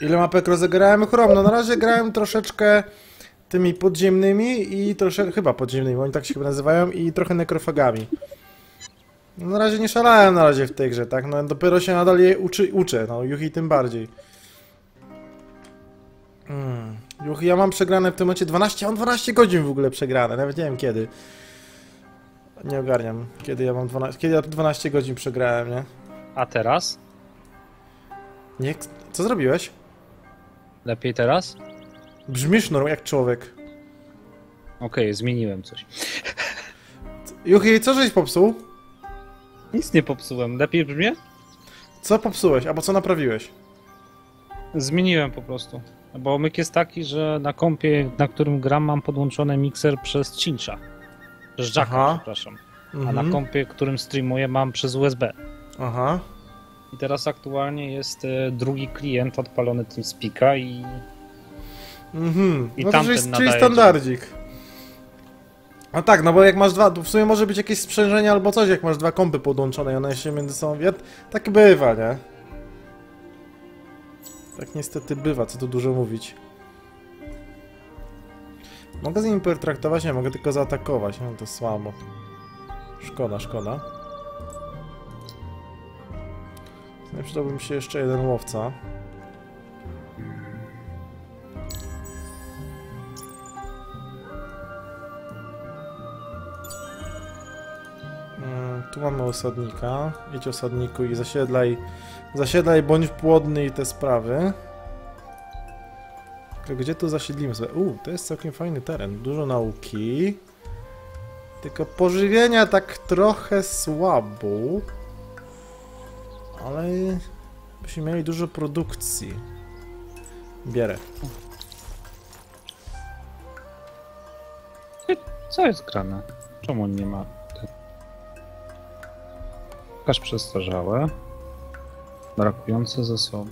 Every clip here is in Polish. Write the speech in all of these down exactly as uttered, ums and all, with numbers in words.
Ile mapek rozegrałem? Chrom, no na razie grałem troszeczkę tymi podziemnymi i troszeczkę, chyba podziemnymi, bo oni tak się chyba nazywają, i trochę nekrofagami. No na razie nie szalałem na razie w tej grze, tak? No dopiero się nadal jej uczy, uczę, no Yuhi tym bardziej. Hmm. Yuhi, ja mam przegrane w tym momencie dwanaście, ja mam dwanaście godzin w ogóle przegrane, nawet nie wiem kiedy. Nie ogarniam, kiedy ja mam dwanaście, kiedy ja dwanaście godzin przegrałem, nie? A teraz? Nie, co zrobiłeś? Lepiej teraz? Brzmisz normalnie jak człowiek. Okej, okay, zmieniłem coś. Yuhi, co żeś popsuł? Nic nie popsułem, lepiej brzmi? Co popsułeś, albo co naprawiłeś? Zmieniłem po prostu. Bo myk jest taki, że na kompie, na którym gram, mam podłączony mikser przez Cincha. Żaka, przepraszam. Mhm. A na kompie, którym streamuję, mam przez U S B. Aha. I teraz aktualnie jest y, drugi klient odpalony TeamSpeaka i... Mhm. I no to jest czyli standardzik. A tak, no bo jak masz dwa, w sumie może być jakieś sprzężenie albo coś, jak masz dwa kompy podłączone i one się między sobą... Ja, tak bywa, nie? Tak niestety bywa, co tu dużo mówić. Mogę z nim pertraktować? Nie, mogę tylko zaatakować. No to słabo. Szkoda, szkoda. Przydałby mi się jeszcze jeden łowca. Tu mamy osadnika. Idź osadniku i zasiedlaj, zasiedlaj bądź płodny i te sprawy. Gdzie tu zasiedlimy sobie? Uuu, to jest całkiem fajny teren. Dużo nauki. Tylko pożywienia tak trochę słabo. Ale byśmy mieli dużo produkcji. Bierę. Co jest grane? Czemu nie ma? Pokaż przestarzałe, brakujące zasoby.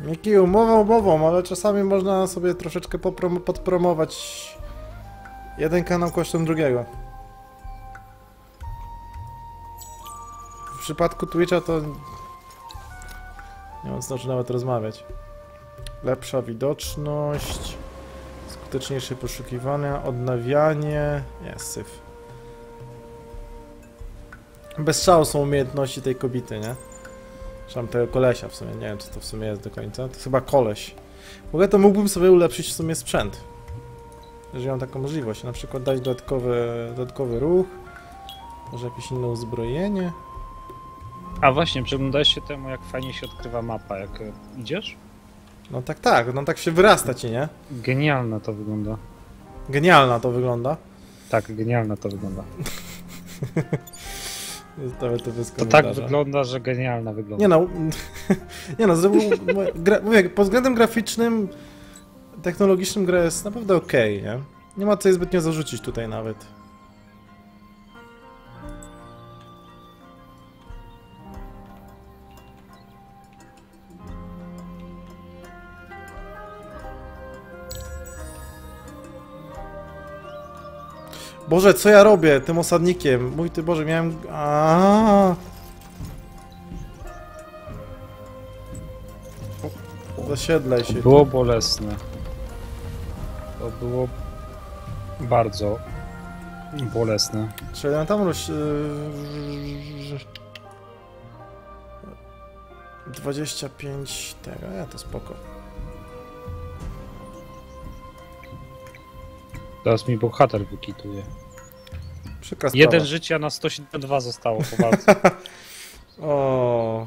Miki, umową umową, ale czasami można sobie troszeczkę podpromować jeden kanał kosztem drugiego. W przypadku Twitcha to nie mam znaczy nawet rozmawiać. Lepsza widoczność, skuteczniejsze poszukiwania, odnawianie, jest syf. Bez szału są umiejętności tej kobiety, nie? Czy tam tego kolesia w sumie, nie wiem, czy to w sumie jest do końca. To chyba koleś. W ogóle to mógłbym sobie ulepszyć w sumie sprzęt. Jeżeli mam taką możliwość, na przykład dać dodatkowy, dodatkowy ruch. Może jakieś inne uzbrojenie. A właśnie, przyglądałeś się temu, jak fajnie się odkrywa mapa, jak idziesz? No tak, tak, no tak się wyrasta ci, nie? Genialna to wygląda. Genialna to wygląda? Tak, genialna to wygląda. To, to tak wygląda, że genialna wygląda. Nie no, nie no, zrobił, gra, mówię, pod względem graficznym, technologicznym gra jest naprawdę okej, okay, nie? Nie ma co jej zbytnio zarzucić tutaj nawet. Boże, co ja robię tym osadnikiem? Mój ty Boże, miałem... Aaaa! Zasiedlaj się. To było bolesne. To było... bardzo... bolesne. Czyli ja tam roś... dwadzieścia pięć... tego, ja to spoko. Teraz mi bohater wykituje. Jeden życia na sto siedemdziesiąt dwa zostało po walce. O,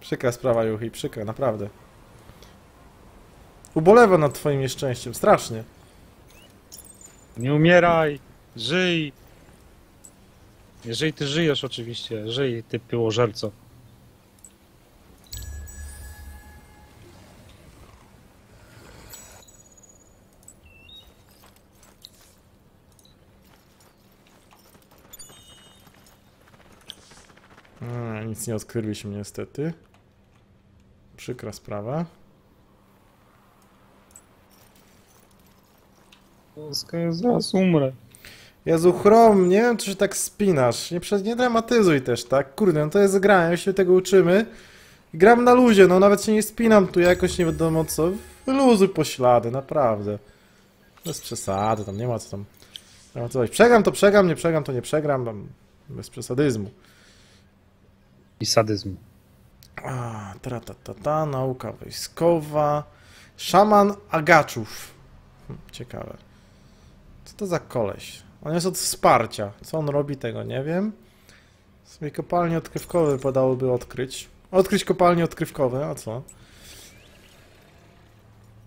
przykra sprawa, Yuhi, przykra, naprawdę. Ubolewam nad twoim nieszczęściem, strasznie. Nie umieraj, żyj. Jeżeli ty żyjesz oczywiście, żyj, ty piłożerco. A, nic nie odkryliśmy niestety. Przykra sprawa. Zaraz umrę. Jezu, Chrom, nie wiem, czy się tak spinasz. Nie, nie dramatyzuj też, tak? Kurde, no to jest granie, my się tego uczymy. Gram na luzie, no nawet się nie spinam tu jakoś nie wiadomo co. Luzuj poślady, naprawdę. Bez przesady, tam nie ma co tam. Nie ma co dać. Przegram to przegram, nie przegram to nie przegram. Tam bez przesadyzmu. I sadyzmu. A, ta, ta, ta, ta, nauka wojskowa. Szaman agaczów. Hm, ciekawe. Co to za koleś? On jest od wsparcia. Co on robi, tego nie wiem. W sumie kopalnie odkrywkowe wypadałoby odkryć. Odkryć kopalnie odkrywkowe, a co?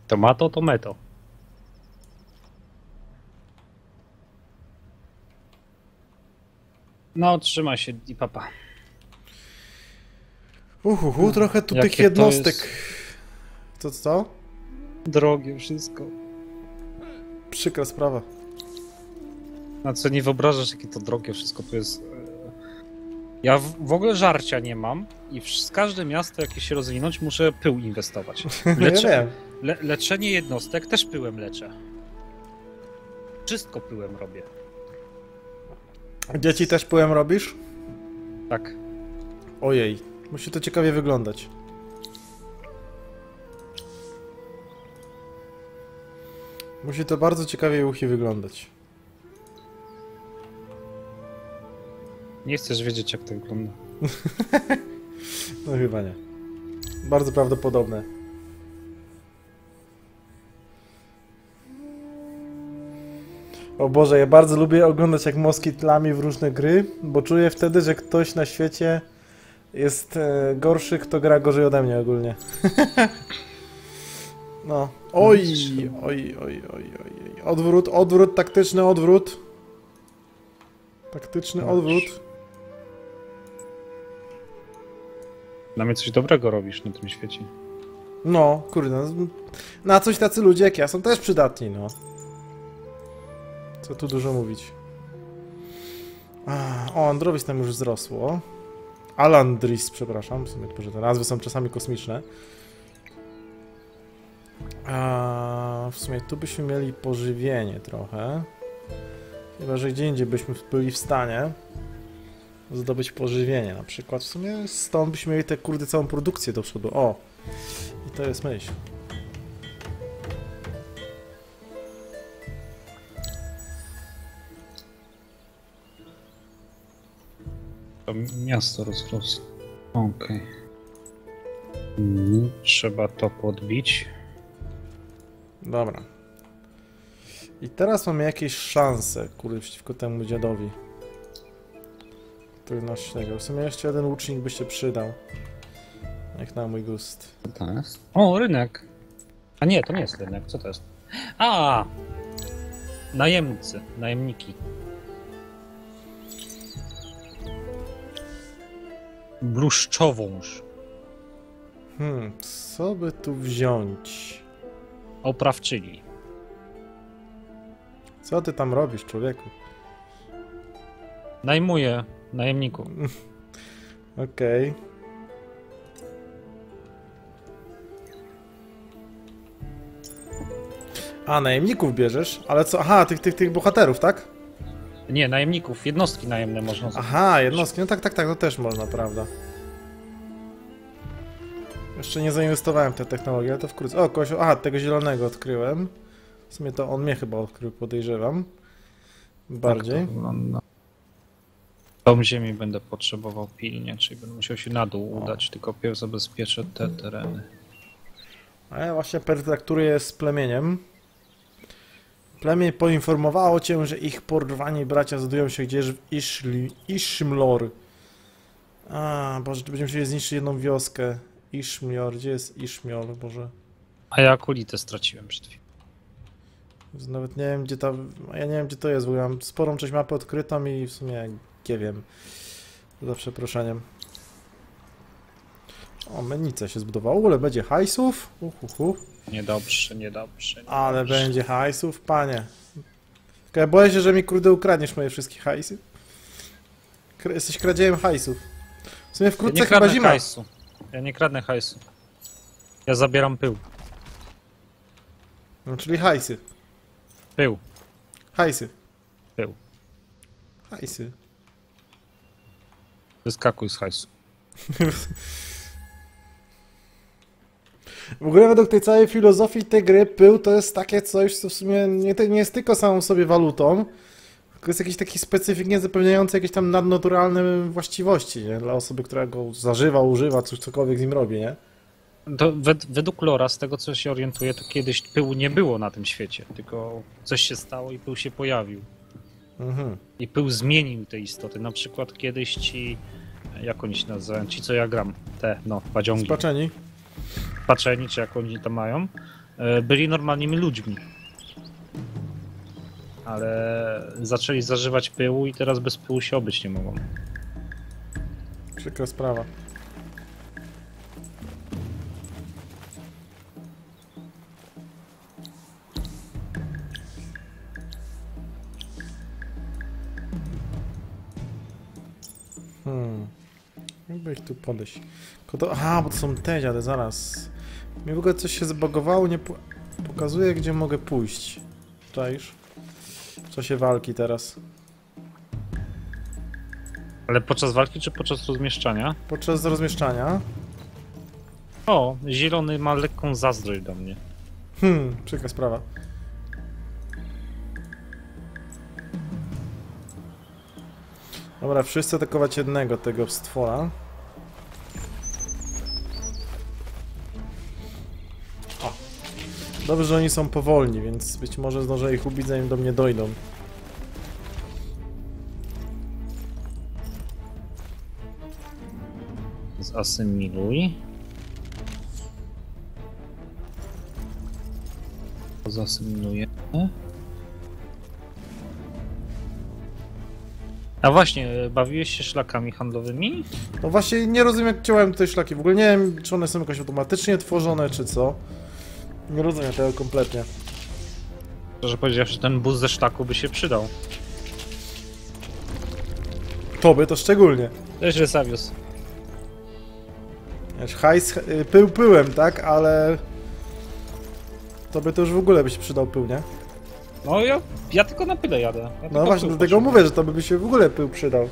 Tomato, tometo. No, trzymaj się i papa. Uhuhu, no, trochę tu tych jednostek. To jest... co, co? Drogie wszystko. Przykra sprawa. No co, nie wyobrażasz, jakie to drogie wszystko tu jest. Ja w ogóle żarcia nie mam i z każde miasto, jakie się rozwinąć, muszę pył inwestować. Lecze... Ja Le leczenie jednostek też pyłem leczę. Wszystko pyłem robię. Dzieci też pyłem robisz? Tak. Ojej, musi to ciekawie wyglądać. Musi to bardzo ciekawie uchy wyglądać. Nie chcesz wiedzieć, jak to wygląda. No chyba nie. Bardzo prawdopodobne. O Boże, ja bardzo lubię oglądać, jak moski tlami w różne gry, bo czuję wtedy, że ktoś na świecie jest e, gorszy, kto gra gorzej ode mnie ogólnie. No. Oj, oj, oj, oj, oj. Odwrót, odwrót, taktyczny odwrót. Taktyczny odwrót. Dla mnie coś dobrego robisz na tym świecie. No, kurde. Na coś tacy ludzie jak ja są też przydatni, no. Co tu dużo mówić. O, Androvis tam już wzrosło. Alandris, przepraszam, w sumie, że te nazwy są czasami kosmiczne. A, w sumie tu byśmy mieli pożywienie trochę. Chyba, że gdzie indziej byśmy byli w stanie zdobyć pożywienie na przykład. W sumie stąd byśmy mieli tę kurde całą produkcję do przodu. O! I to jest myśl. Miasto rozrosło. Okej. Okay. Trzeba to podbić. Dobra. I teraz mamy jakieś szanse, kurde, przeciwko temu dziadowi. Który nas ślegał. W sumie jeszcze jeden łucznik by się przydał. Jak na mój gust. Co to jest? O, rynek. A nie, to nie jest rynek. Co to jest? A! Najemcy, najemniki. Bluszczowąż. Hmm, co by tu wziąć? Oprawczyni. Co ty tam robisz, człowieku? Najmuję najemników. Okej. Okay. A, najemników bierzesz? Ale co? Aha, tych, tych, tych bohaterów, tak? Nie, najemników. Jednostki najemne można zrobić. Aha, jednostki. No tak, tak, tak. To też można, prawda. Jeszcze nie zainwestowałem w tę technologię, ale to wkrótce. O, kogoś... Aha, tego zielonego odkryłem. W sumie to on mnie chyba odkrył, podejrzewam. Bardziej. Tak to wygląda. Dom ziemi będę potrzebował pilnie, czyli będę musiał się na dół udać, o. Tylko pierw zabezpieczę te tereny. A ja właśnie pertrakturuję z plemieniem. Plemię poinformowało cię, że ich porwani bracia znajdują się gdzieś w Ishli, Ishmlor. A, Boże, będziemy musieli zniszczyć jedną wioskę. Ishmlor, gdzie jest Ishmlor, Boże? A ja kulitę straciłem przed chwilą. Nawet nie wiem, gdzie ta... Ja nie wiem, gdzie to jest, bo ja mam sporą część mapy odkrytą i w sumie nie wiem. Za przeproszeniem. O, mennica się zbudowała. Ule, będzie hajsów. Uhuhu. Niedobrze, niedobrze. Niedobrze. Ale będzie hajsów, panie. Tylko ja boję się, że mi kurde ukradniesz moje wszystkie hajsy. Kr jesteś kradziejem hajsów. W sumie wkrótce ja chyba zima. Hajsu. Ja nie kradnę hajsu. Ja zabieram pył. No, czyli hajsy. Pył. Hajsy. Pył. Hajsy. Wyskakuj z hajsu. W ogóle według tej całej filozofii tej gry pył to jest takie coś, co w sumie nie, nie jest tylko samą sobie walutą, tylko jest jakiś taki specyfik niezapewniający jakieś tam nadnaturalne właściwości, nie? Dla osoby, która go zażywa, używa, coś cokolwiek z nim robi, nie? To wed według lora, z tego co się orientuję, to kiedyś pyłu nie było na tym świecie, tylko coś się stało i pył się pojawił. Mhm. I pył zmienił te istoty, na przykład kiedyś ci, jak oni się nazywają, ci co ja gram, te no, badziągi. Spaczeni. Spaczeni, czy jak oni tam mają, byli normalnymi ludźmi. Ale zaczęli zażywać pyłu i teraz bez pyłu się obyć nie mogą. Przykra sprawa. Hmm, jakby ich tu podejść. To... Aha, bo to są te dziady, zaraz. Mi w ogóle coś się zbagowało, nie po... pokazuje gdzie mogę pójść. Czaisz? W czasie walki teraz. Ale podczas walki czy podczas rozmieszczania? Podczas rozmieszczania. O, zielony ma lekką zazdrość do mnie. Hmm, przykra sprawa. Dobra, wszyscy atakować jednego tego stwora. O. Dobrze, że oni są powolni, więc być może zdążę ich ubić, zanim do mnie dojdą. Zasymiluj. Zasymilujemy. A właśnie, bawiłeś się szlakami handlowymi? No właśnie, nie rozumiem jak ciąłem te szlaki. W ogóle nie wiem, czy one są jakoś automatycznie tworzone, czy co. Nie rozumiem tego kompletnie. Szczerze powiedziawszy, ten bus ze szlaku by się przydał. Tobie to szczególnie. To źle zawiózł. Wiesz, hajs pył pyłem, tak? Ale... Tobie to już w ogóle by się przydał pył, nie? No ja, ja tylko na pyle jadę. Ja no właśnie, do tego mówię, że to by się w ogóle pył przydał.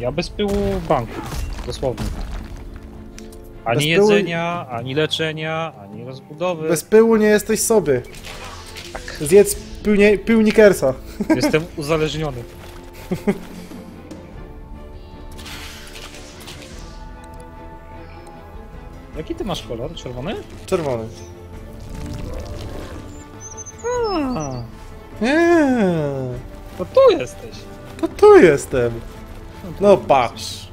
Ja bez pyłu w banku, dosłownie. Ani bez jedzenia, pyłu... ani leczenia, ani rozbudowy. Bez pyłu nie jesteś sobie. Tak. Zjedz pyłnie, pyłnikersa. Jestem uzależniony. Jaki ty masz kolor? Czerwony? Czerwony. A, nie. To tu jesteś. To tu jestem. No patrz.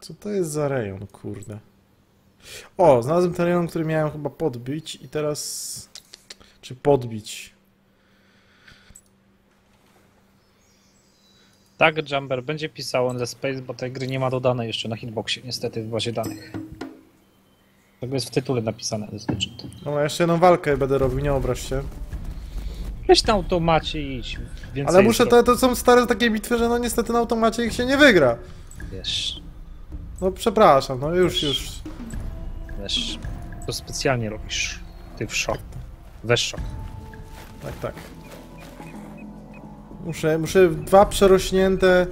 Co to jest za rejon, kurde? O, znalazłem ten rejon, który miałem chyba podbić i teraz... Czy podbić? Tak, Jumper będzie pisał Endless Space, bo tej gry nie ma dodanej jeszcze na hitboxie, niestety, w bazie danych. Tego jest w tytule napisane Endless Legend. No, jeszcze jedną walkę będę robił, nie obraź się. Weź na automacie i idź. Ale muszę, to, to są stare takie bitwy, że no niestety na automacie ich się nie wygra. Wiesz. No przepraszam, no już, wiesz, już. Wiesz, to specjalnie robisz. Ty w szok. Weź szok. Tak, tak. Muszę, muszę dwa przerośnięte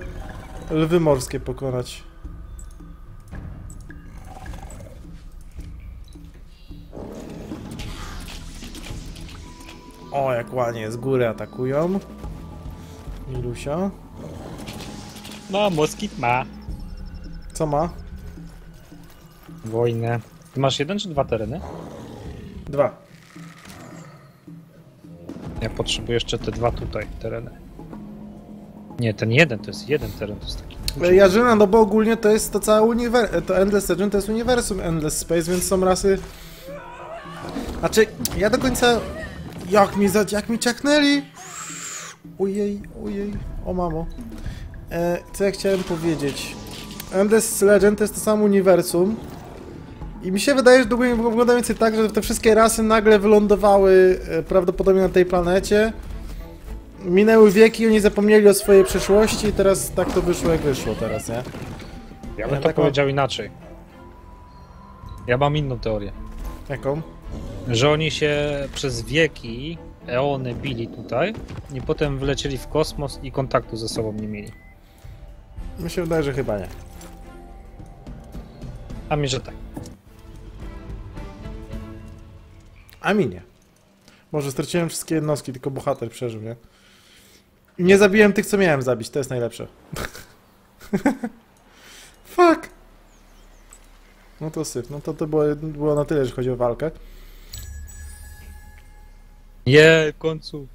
lwy morskie pokonać. O, jak ładnie z góry atakują. Milusia. No, moskit ma. Co ma? Wojnę. Ty masz jeden czy dwa tereny? Dwa. Ja potrzebuję jeszcze te dwa tutaj tereny. Nie, ten jeden to jest jeden teren, to jest taki... Jarzyna, no bo ogólnie to jest to całe uniwersum, to Endless Legend to jest uniwersum Endless Space, więc są rasy... Znaczy, ja do końca... Jak mi za... jak mi ciaknęli! Ojej, ojej, o mamo. E, co ja chciałem powiedzieć? Endless Legend to jest to samo uniwersum. I mi się wydaje, że długo nie wygląda więcej tak, że te wszystkie rasy nagle wylądowały prawdopodobnie na tej planecie. Minęły wieki, oni zapomnieli o swojej przeszłości i teraz tak to wyszło jak wyszło teraz, nie? Ja bym ja to taką... powiedział inaczej. Ja mam inną teorię. Jaką? Że oni się przez wieki eony bili tutaj i potem wlecieli w kosmos i kontaktu ze sobą nie mieli. Mi się wydaje, że chyba nie. A mi, że tak. A mi nie. Może straciłem wszystkie jednostki, tylko bohater przeżył, nie? Nie zabiłem tych, co miałem zabić, to jest najlepsze. Fuck! No to syf, no to, to było, było na tyle, że chodzi o walkę. Nie, w końcu.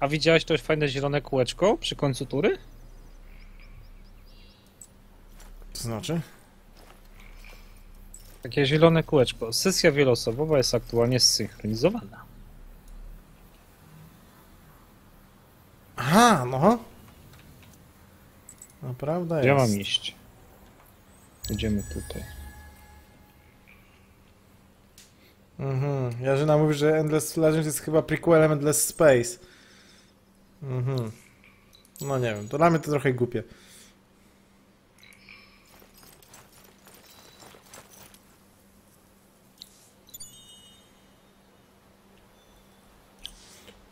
A widziałeś to fajne zielone kółeczko przy końcu tury? To znaczy? Takie zielone kółeczko. Sesja wielosobowa jest aktualnie zsynchronizowana. Aha, no. Naprawdę jest. Ja mam iść. Idziemy tutaj. Mhm. Jarzyna mówi, że Endless Legend jest chyba prequelem Endless Space. Mhm. No nie wiem, to dla mnie to trochę głupie.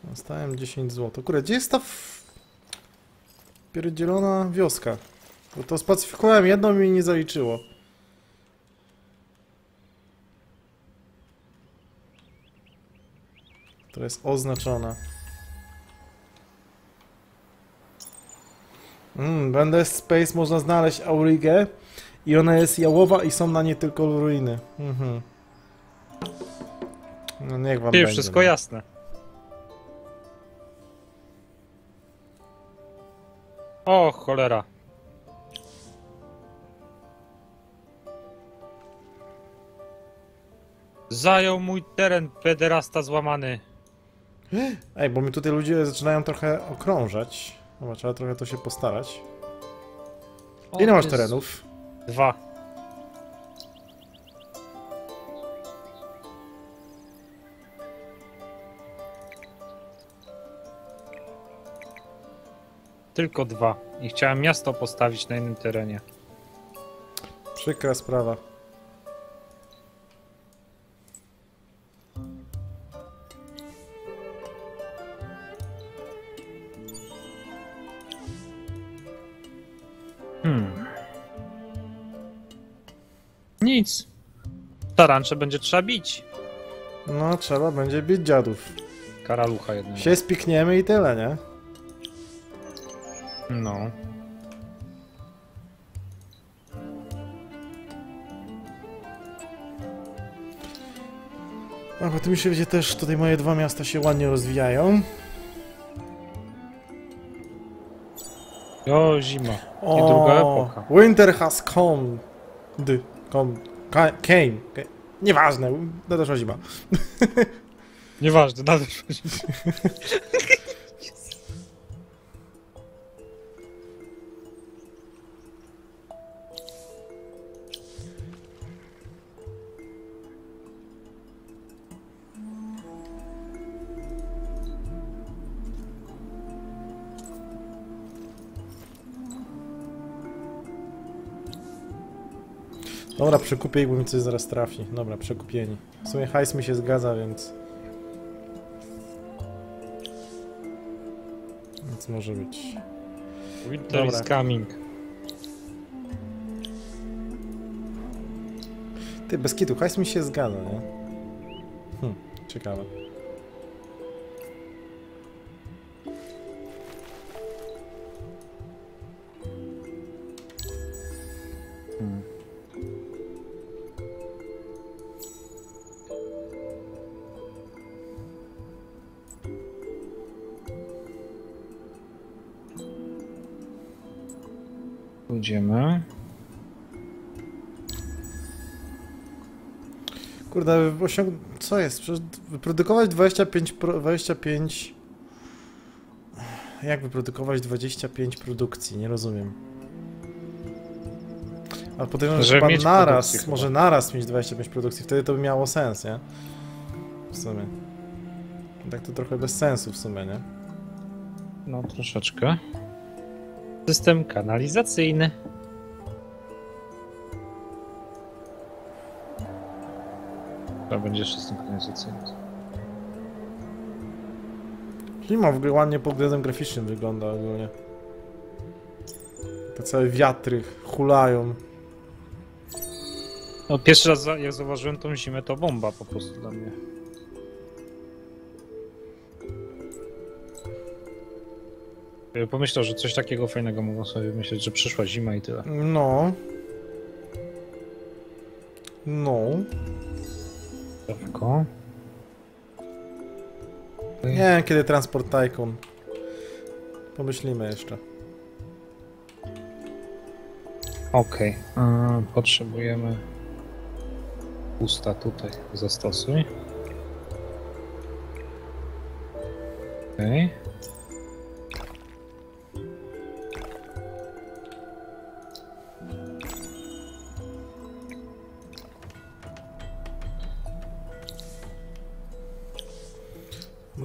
Dostałem dziesięć złotych. Kurde, gdzie jest ta f... pierdzielona wioska? Bo to spacyfikowałem jedną i mi nie zaliczyło. To jest oznaczone. Mm, w Endless Space można znaleźć Aurigę i ona jest jałowa i są na niej tylko ruiny. Mhm. No niech wam będzie. Wszystko no. Jasne. O, cholera. Zajął mój teren, pederasta złamany. Ej, bo mi tutaj ludzie zaczynają trochę okrążać. Dobra, trzeba trochę to się postarać. Ile masz terenów? Dwa. Tylko dwa. I chciałem miasto postawić na innym terenie. Przykra sprawa. Hmm. Nic. Tarancze będzie trzeba bić. No, trzeba będzie bić dziadów. Karalucha jednego. Się spikniemy i tyle, nie? No. A bo to mi się będzie też, tutaj moje dwa miasta się ładnie rozwijają. O, zima. I o, druga epoka. Winter has come. D, come. Came. Came. Nieważne, nadeszła zima. Nieważne, nadeszła zima. Dobra, przekupię, bo mi coś zaraz trafi. Dobra, przekupieni. W sumie hajs mi się zgadza, więc... Więc może być... Winter is coming. Ty, bez kitu, hajs mi się zgadza, nie? Hm, ciekawe. Idziemy. Kurde, osiąg... co jest? Przecież wyprodukować dwadzieścia pięć... dwadzieścia pięć... Jak wyprodukować dwadzieścia pięć produkcji? Nie rozumiem. A podejrzewam, że chyba naraz, może naraz mieć dwadzieścia pięć produkcji, wtedy to by miało sens, nie? W sumie. Tak to trochę bez sensu w sumie, nie? No troszeczkę. System kanalizacyjny. Trzeba będzie jeszcze z tym konwersacyjnie. Klima w ogóle ładnie pod względem graficznym wygląda ogólnie. Te całe wiatry hulają. No pierwszy raz jak zauważyłem tą zimę, to bomba po prostu dla mnie. Pomyślał, że coś takiego fajnego mogą sobie myśleć, że przyszła zima i tyle. No. No. Tylko. Nie, kiedy Transport Tycoon. Pomyślimy jeszcze. Okej. Okay. Potrzebujemy... Pusta tutaj. Zastosuj. Okej. Okay.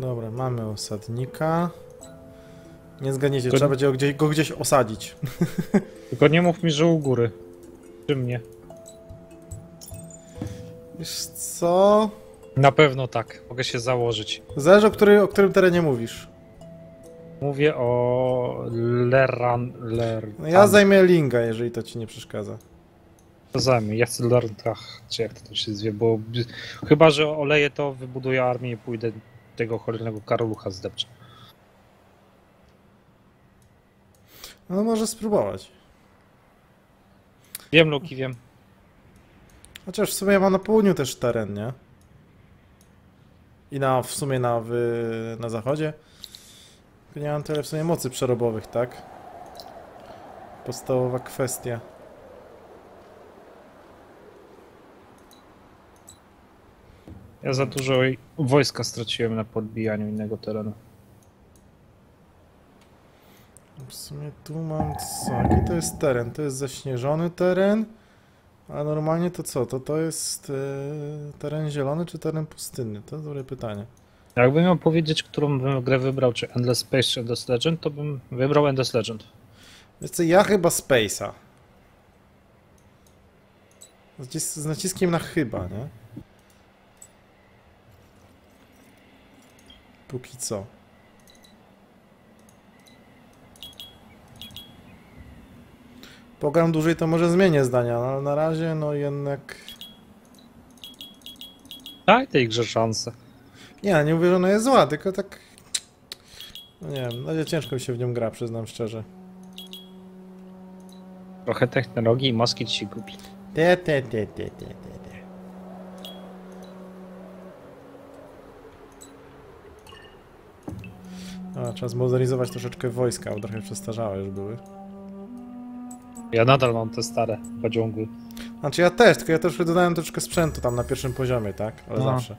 Dobra, mamy osadnika. Nie zgadniecie, trzeba będzie go gdzieś, go gdzieś osadzić. Tylko nie mów mi, że u góry. Czy mnie? Wiesz co? Na pewno tak, mogę się założyć. Zależy o, który, o którym terenie mówisz. Mówię o... Leran... Ler... No ja zajmę Linga, jeżeli to ci nie przeszkadza. To zajmę, ja chcę Lerntach, czy jak to się zwie, bo... Chyba, że oleję to, wybuduję armię i pójdę... tego cholernego Karolucha zdepcze. No może spróbować. Wiem, Luki, wiem. Chociaż w sumie ja mam na południu też teren, nie? I na, w sumie na, w, na zachodzie. Tylko nie mam tyle w sumie mocy przerobowych, tak? Podstawowa kwestia. Ja za dużo wojska straciłem na podbijaniu innego terenu. W sumie tu mam co? Jaki to jest teren? To jest zaśnieżony teren. A normalnie to co? To to jest yy, teren zielony czy teren pustynny? To dobre pytanie. Jakbym miał powiedzieć, którą bym grę wybrał, czy Endless Space, czy Endless Legend, to bym wybrał Endless Legend. Wiesz co, ja chyba Space'a. Z naciskiem na chyba, nie? Póki co. Pogram dłużej, to może zmienię zdania, no, ale na razie no jednak... Daj tej grze szansę. Nie, nie mówię, że ona jest zła, tylko tak... No nie wiem, no ciężko mi się w nią gra, przyznam szczerze. Trochę technologii i maski ci się gubi. Te, te, te, te, te, te. A, trzeba zmodernizować troszeczkę wojska, bo trochę przestarzałe już były. Ja nadal mam te stare pociągi. Znaczy ja też, tylko ja też dodałem troszeczkę sprzętu tam na pierwszym poziomie, tak? Ale no. Zawsze.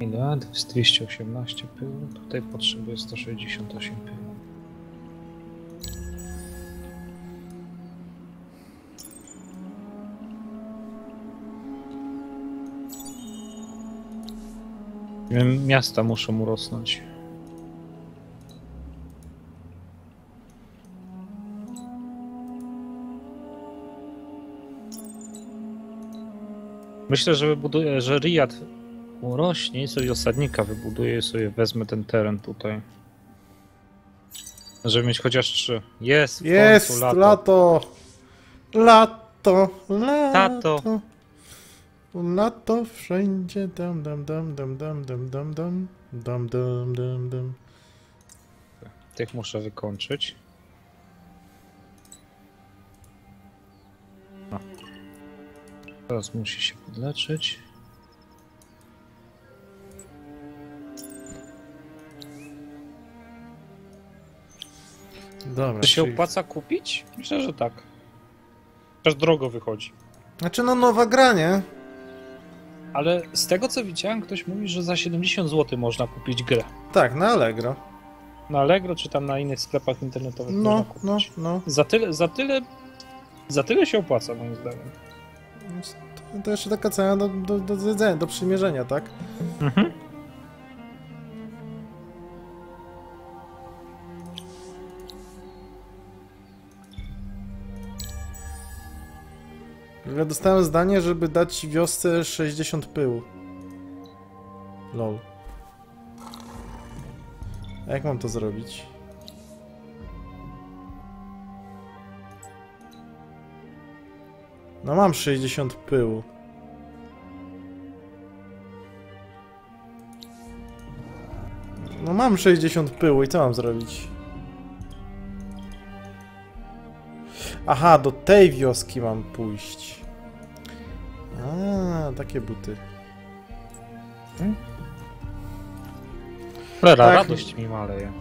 Ile? dwieście osiemnaście pyłu, tutaj potrzebuję sto sześćdziesiąt osiem pyłu. Miasta muszą urosnąć. Myślę, że wybuduję, że Riyad urośnie i sobie osadnika wybuduję i sobie wezmę ten teren tutaj. Żeby mieć chociaż trzy. Jest! Jest! Lato! Lato! Lato! Lato! Lato. Lato wszędzie dam dam dam dam dam dam dam dam dam dam dam dam. Tych muszę wykończyć. No. Teraz musi się podleczyć. Dobra. Czy się czyli... opłaca kupić? Myślę, że tak. Też drogo wychodzi. Znaczy no nowa gra, nie? Ale z tego co widziałem, ktoś mówi, że za siedemdziesiąt złotych można kupić grę. Tak, na Allegro. Na Allegro czy tam na innych sklepach internetowych no, można kupić. No, no. Za tyle, za tyle, za tyle się opłaca moim zdaniem. To, to jeszcze taka cena do, do, do, do, do przymierzenia, tak? Mhm. Ja dostałem zdanie, żeby dać wiosce sześćdziesiąt pyłu. Lol. A jak mam to zrobić? No mam sześćdziesiąt pyłu. No mam sześćdziesiąt pyłu i co mam zrobić? Aha, do tej wioski mam pójść. A, takie buty. Hmm? Rera, tak. Radość mi maleje.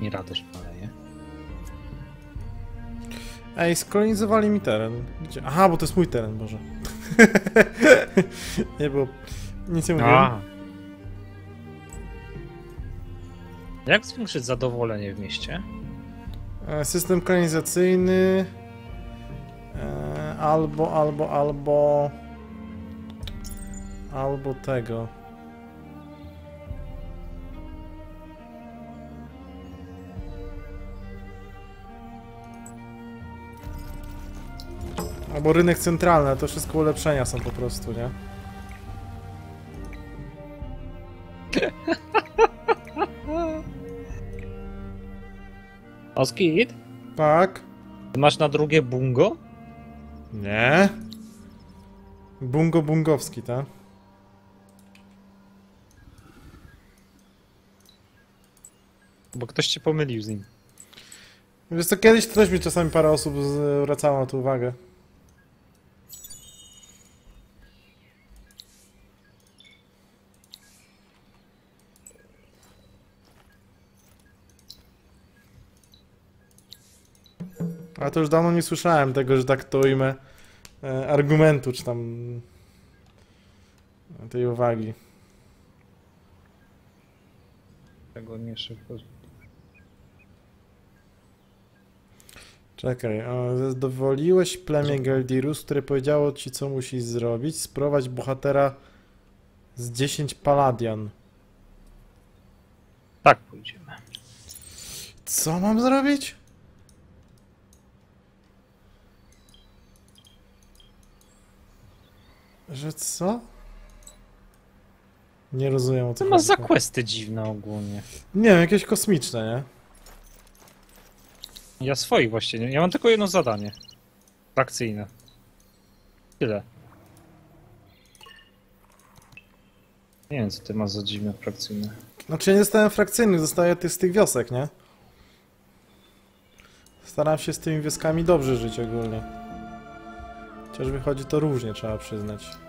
Mi radość maleje. Ej, skolonizowali mi teren. Gdzie? Aha, bo to jest mój teren, Boże. Nie, bo nic nie mówiłem. A. Jak zwiększyć zadowolenie w mieście? System kolonizacyjny... Albo, albo, albo... Albo tego... Albo rynek centralny, to wszystko ulepszenia są po prostu, nie? Oskid? Tak? Ty masz na drugie bungo? Nie. Bungo bungowski, tak? Bo ktoś cię pomylił z nim. Wiesz co, kiedyś to też mi czasami parę osób zwracało na to uwagę. A to już dawno nie słyszałem tego, że tak to imię e, argumentu, czy tam tej uwagi. Tego nie szybko. Czekaj, zadowoliłeś plemię Geldirus, które powiedziało ci, co musisz zrobić. Sprowadź bohatera z dziesięciu paladian. Tak pójdziemy. Co mam zrobić? Że co? Nie rozumiem, o co chodzi. No za questy dziwne ogólnie. Nie wiem, jakieś kosmiczne, nie? Ja swoich właśnie nie. Ja mam tylko jedno zadanie. Akcyjne. Tyle. Nie wiem, co ty masz za dziwne frakcyjne. Znaczy ja nie zostałem frakcyjny, zostaję z tych wiosek, nie? Staram się z tymi wioskami dobrze żyć ogólnie. Chociaż wychodzi to różnie, trzeba przyznać.